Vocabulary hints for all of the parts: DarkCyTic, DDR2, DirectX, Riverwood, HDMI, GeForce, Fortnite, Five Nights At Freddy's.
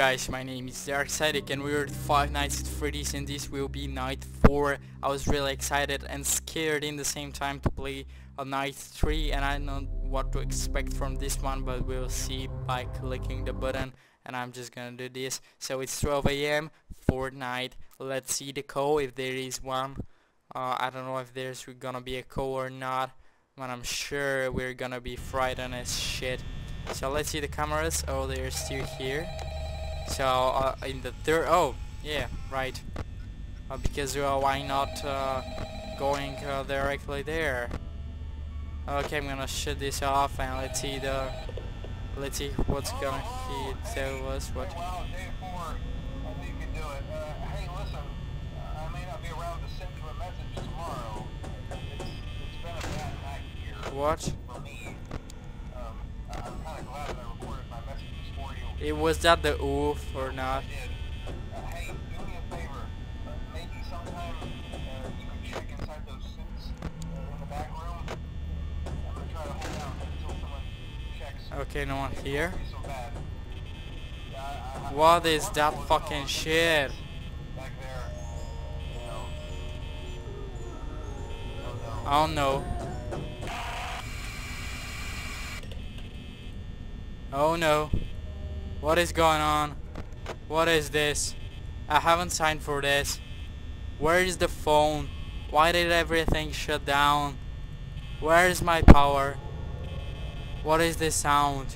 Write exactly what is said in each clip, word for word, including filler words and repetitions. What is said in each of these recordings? guys, my name is DarkCyTic and we're at Five Nights at Freddy's and this will be night four. I was really excited and scared in the same time to play a night three, and I don't know what to expect from this one, but we'll see by clicking the button. And I'm just gonna do this. So it's twelve A M Fortnite. Let's see the code if there is one. Uh, I don't know if there's gonna be a code or not, but I'm sure we're gonna be frightened as shit. So let's see the cameras. Oh, they're still here. So uh, in the third, oh yeah, right. Uh, because uh, why not uh, going uh, directly there? Okay, I'm gonna shut this off and let's see the let's see what's gonna he tell us what. Well, day four, I think you can do it. Uh, hey, listen, uh, I may not be around to send you a message tomorrow. It's, it's been a bad night here. What? For me. It was that the oof or not? Uh, hey, do me a favor. Uh, maybe sometime uh, you can check inside those suits uh, in the back room. I'm gonna try to hold out until someone checks. Okay, no one here. So yeah, I, I, what is that fucking shit? Back there. No. I don't know. Oh no. What is going on? What is this? I haven't signed for this. Where is the phone? Why did everything shut down? Where is my power? What is this sound?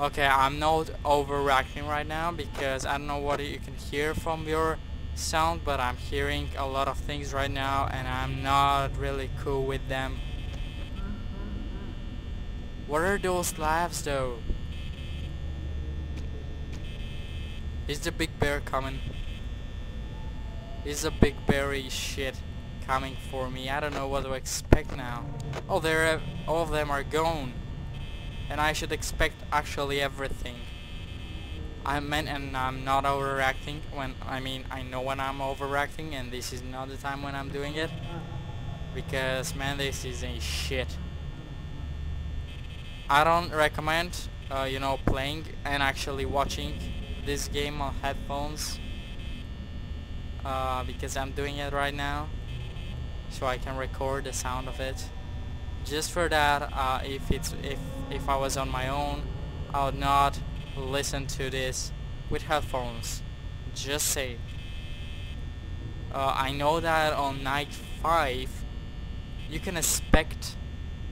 Okay, I'm not overreacting right now because I don't know what you can hear from your sound, but I'm hearing a lot of things right now and I'm not really cool with them. What are those laughs though? Is the big bear coming? Is the big bear-y shit coming for me? I don't know what to expect now. Oh, there, all of them are gone. And I should expect actually everything. I meant, and I'm not overreacting when, I mean, I know when I'm overreacting and this is not the time when I'm doing it. Because, man, this is a shit. I don't recommend, uh, you know, playing and actually watching this game on headphones uh, because I'm doing it right now so I can record the sound of it. Just for that, uh, if it's if if I was on my own, I would not listen to this with headphones. Just say uh, I know that on night five you can expect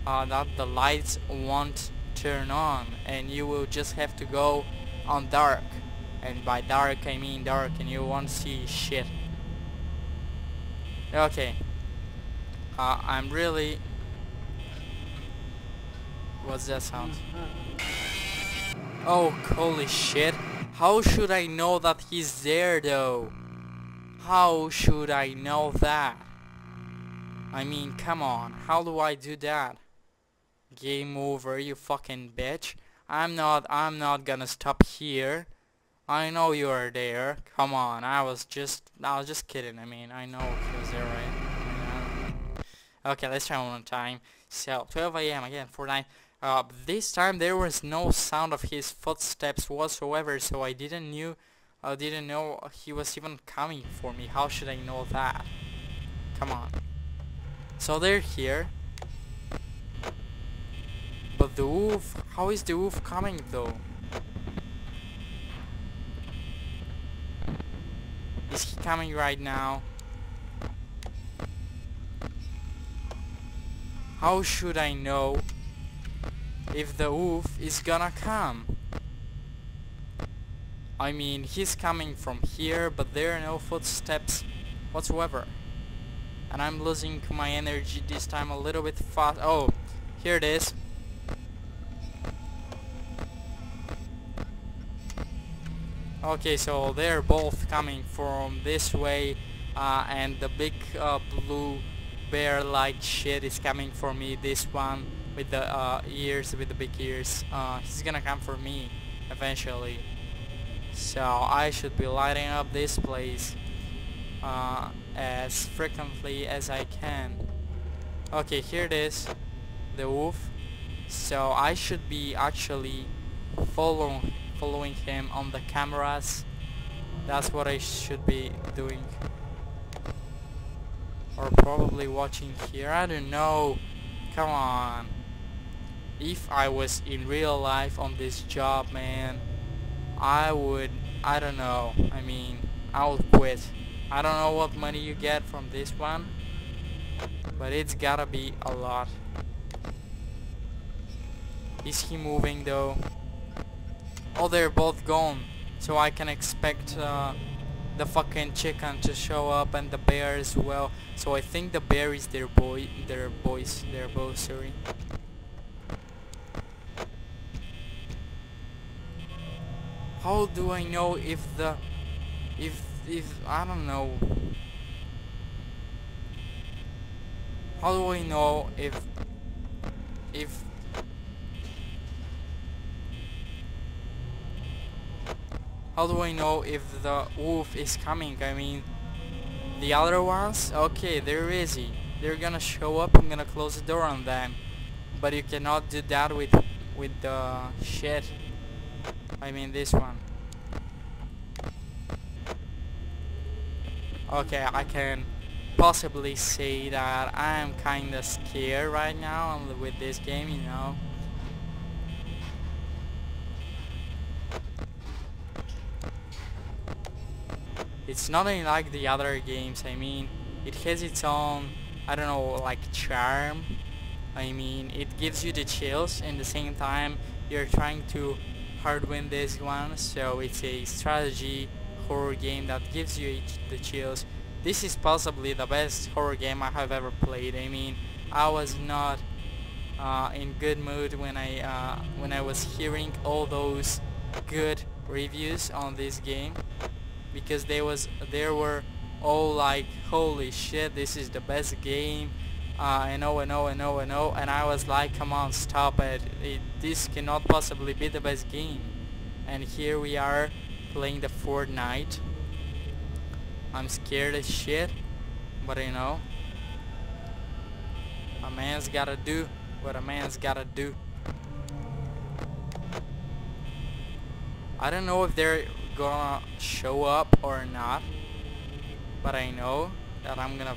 uh, that the lights won't turn on and you will just have to go on dark. And by dark I mean dark and you won't see shit. Okay. Uh, I'm really... What's that sound? Oh, holy shit. How should I know that he's there though? How should I know that? I mean, come on. How do I do that? Game over, you fucking bitch. I'm not, I'm not gonna stop here. I know you are there. Come on, I was just, I was just kidding. I mean, I know he was there, right? Yeah. Okay, let's try one more time. So, twelve A M again, Fortnite. Uh, this time there was no sound of his footsteps whatsoever, so I didn't knew, I uh, didn't know he was even coming for me. How should I know that? Come on. So they're here. But the wolf, how is the wolf coming though? Is he coming right now? How should I know if the wolf is gonna come? I mean, he's coming from here, but there are no footsteps whatsoever. And I'm losing my energy this time a little bit fast. Oh, here it is. Okay, so they're both coming from this way, uh, and the big uh, blue bear-like shit is coming for me. This one with the uh, ears, with the big ears, uh, he's gonna come for me eventually. So I should be lighting up this place uh, as frequently as I can. Okay, here it is, the wolf. So I should be actually following following him on the cameras. That's what I should be doing. Or probably watching here, I don't know. Come on. If I was in real life on this job, man, I would, I don't know, I mean, I would quit. I don't know what money you get from this one, but it's gotta be a lot. Is he moving though? Oh, they're both gone, so I can expect uh, the fucking chicken to show up and the bear as well. So I think the bear is their boy, their boys, their bow, sorry. How do I know if the, if, if, I don't know. How do I know if, if, how do I know if the wolf is coming? I mean, the other ones, okay, they're easy. They're gonna show up, I'm gonna close the door on them. But you cannot do that with, with the shit. I mean this one. Okay, I can possibly say that I am kinda scared right now with this game, you know. It's nothing like the other games, I mean, it has its own, I don't know, like charm. I mean, it gives you the chills and at the same time you're trying to hard win this one, so it's a strategy horror game that gives you the chills. This is possibly the best horror game I have ever played. I mean, I was not uh, in good mood when I uh, when I was hearing all those good reviews on this game, because they was there were all like, holy shit, this is the best game, Uh, and oh and oh and oh and oh, and I was like, come on, stop it. it This cannot possibly be the best game. And here we are playing the Fortnite. I'm scared as shit, but you know, a man's gotta do what a man's gotta do. I don't know if they're gonna show up or not, but I know that I'm gonna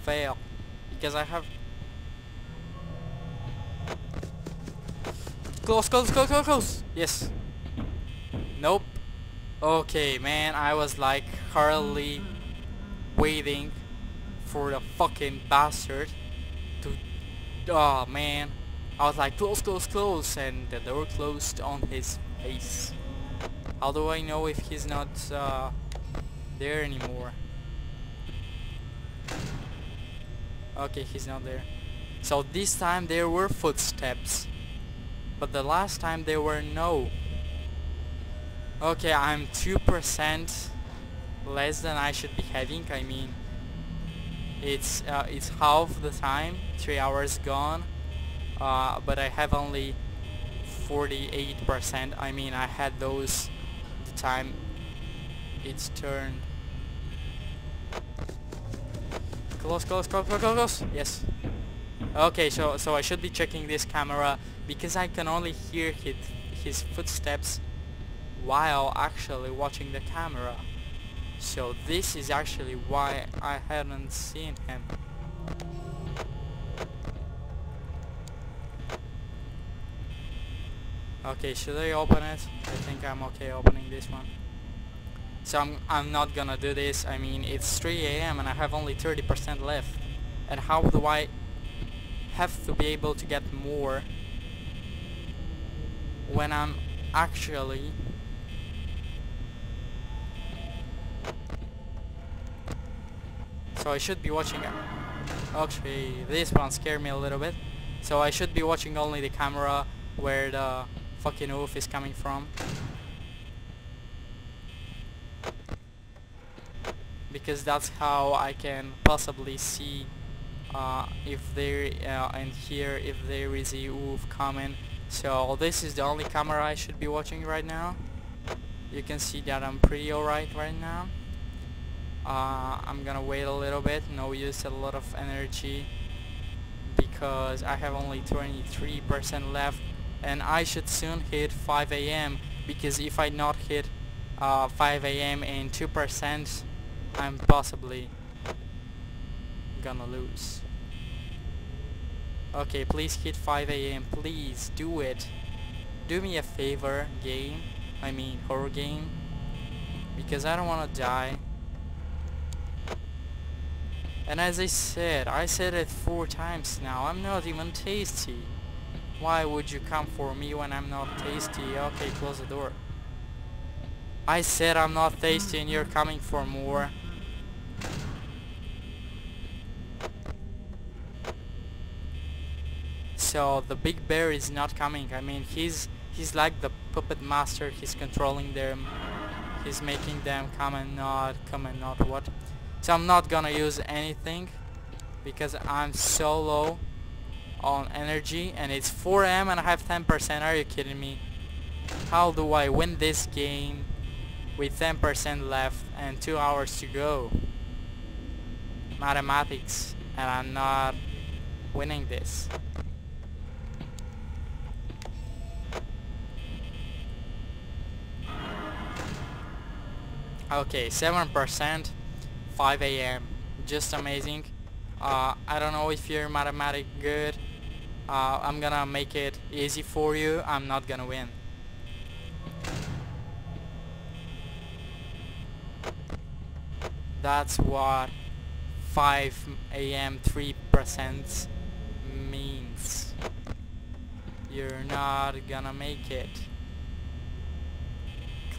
fail. Because I have... Close, close, close, close, close! Yes! Nope! Okay, man, I was like hardly waiting for the fucking bastard to... Oh, man! I was like, close, close, close, and the door closed on his face. How do I know if he's not uh, there anymore? Okay, he's not there. So this time there were footsteps, but the last time there were no. Okay, I'm two percent less than I should be having. I mean, it's uh, it's half the time, three hours gone, uh, but I have only forty-eight percent. I mean, I had those the time it's turned. Close, close, close, close, close, yes. Okay, so so I should be checking this camera, because I can only hear his, his footsteps while actually watching the camera. So this is actually why I hadn't seen him. Okay, should I open it? I think I'm okay opening this one. So I'm, I'm not gonna do this. I mean, it's three A M and I have only thirty percent left. And how do I have to be able to get more when I'm actually... So I should be watching... Actually, this one scared me a little bit. So I should be watching only the camera where the fucking wolf is coming from. Because that's how I can possibly see uh, if there uh, and hear if there is a wolf coming. So this is the only camera I should be watching right now. You can see that I'm pretty alright right now. Uh, I'm gonna wait a little bit. No use a lot of energy because I have only twenty-three percent left, and I should soon hit five A M because if I not hit uh, five A M in two percent, I'm possibly gonna lose. Okay, please hit five A M, please do it. Do me a favor, game, I mean horror game, because I don't wanna die. And as I said, I said it four times now, I'm not even tasty. Why would you come for me when I'm not tasty? Okay, close the door. I said I'm not tasty and you're coming for more. So the big bear is not coming. I mean, he's he's like the puppet master. He's controlling them. He's making them come and not, come and not what. So I'm not gonna use anything because I'm so low on energy and it's four A M and I have ten percent. Are you kidding me? How do I win this game with ten percent left and two hours to go? Mathematics, and I'm not winning this. Okay, seven percent, five A M, just amazing. Uh, I don't know if you're mathematic good. Uh, I'm gonna make it easy for you. I'm not gonna win. That's what five A M three percent means. You're not gonna make it.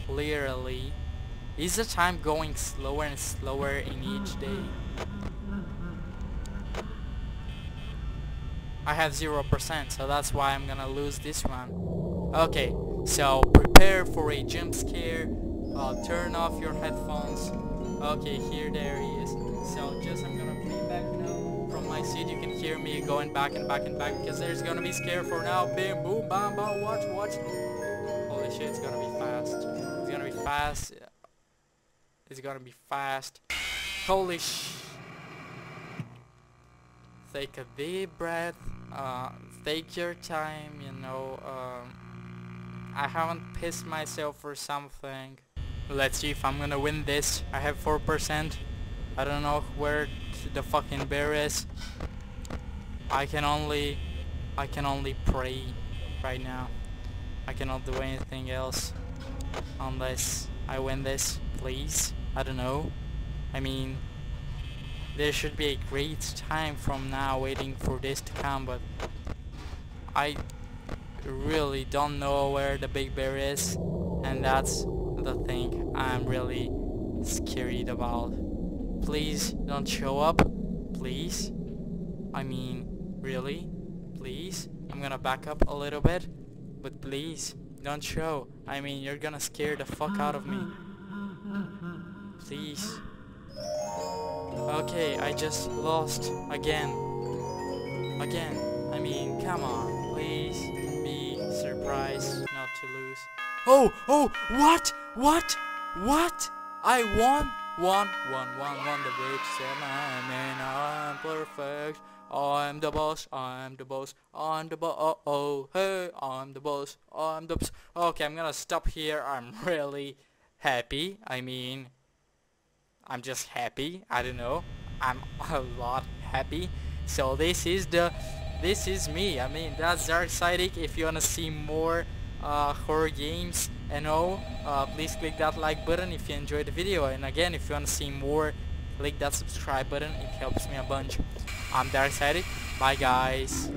Clearly. Is the time going slower and slower in each day? I have zero percent, so that's why I'm gonna lose this one. Okay, so prepare for a jump scare. Uh, turn off your headphones. Okay, here there he is. So just I'm gonna play back now from my seat. You can hear me going back and back and back because there's gonna be scare for now. Bam, boom, bam, bam. Watch, watch. Holy shit, it's gonna be fast. It's gonna be fast. It's gonna be fast. Holy sh... Take a deep breath. Uh, take your time, you know. Um, I haven't pissed myself or something. Let's see if I'm gonna win this. I have four percent. I don't know where the fucking bear is. I can only... I can only pray right now. I cannot do anything else unless I win this, please. I don't know. I mean, there should be a great time from now waiting for this to come, but I really don't know where the big bear is, and that's the thing I'm really scared about. Please don't show up. Please. I mean, really? Please? I'm gonna back up a little bit, but please don't show. I mean, you're gonna scare the fuck out of me. Please. Okay, I just lost again. Again. I mean, come on. Please be surprised not to lose. Oh, oh, what? What? What? I won? Won, won, won, won. The bitch said my name. I'm perfect. I'm the boss. I'm the boss. I'm the boss. Oh, oh, hey. I'm the boss. I'm the boss. Okay, I'm gonna stop here. I'm really happy. I mean... I'm just happy. I don't know. I'm a lot happy. So this is the, this is me. I mean, that's DarkCyTic. If you wanna see more uh, horror games and all, uh, please click that like button if you enjoyed the video. And again, if you wanna see more, click that subscribe button. It helps me a bunch. I'm DarkCyTic. Bye, guys.